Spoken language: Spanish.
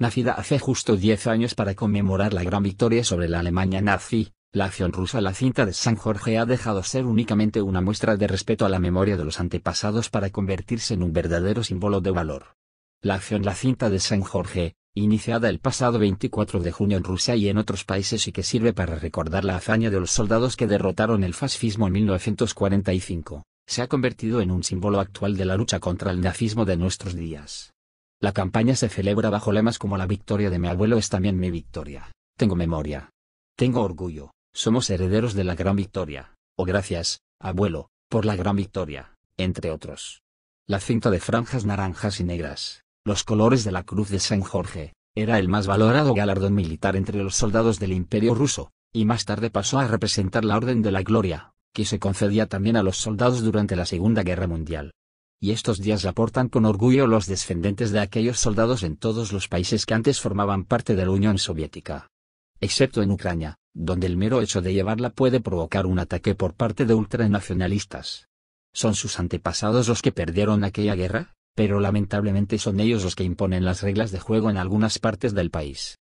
nacida hace justo 10 años para conmemorar la gran victoria sobre la Alemania nazi. La acción rusa La Cinta de San Jorge ha dejado ser únicamente una muestra de respeto a la memoria de los antepasados para convertirse en un verdadero símbolo de valor. La acción La Cinta de San Jorge, iniciada el pasado 24 de junio en Rusia y en otros países y que sirve para recordar la hazaña de los soldados que derrotaron el fascismo en 1945, se ha convertido en un símbolo actual de la lucha contra el nazismo de nuestros días. La campaña se celebra bajo lemas como "La victoria de mi abuelo es también mi victoria", "Tengo memoria, tengo orgullo. Somos herederos de la gran victoria", o "Gracias, abuelo, por la gran victoria", entre otros. La cinta de franjas naranjas y negras, los colores de la Cruz de San Jorge, era el más valorado galardón militar entre los soldados del Imperio ruso, y más tarde pasó a representar la Orden de la Gloria, que se concedía también a los soldados durante la Segunda Guerra Mundial. Y estos días la portan con orgullo los descendientes de aquellos soldados en todos los países que antes formaban parte de la Unión Soviética. Excepto en Ucrania, donde el mero hecho de llevarla puede provocar un ataque por parte de ultranacionalistas. ¿Son sus antepasados los que perdieron aquella guerra? Pero lamentablemente son ellos los que imponen las reglas de juego en algunas partes del país.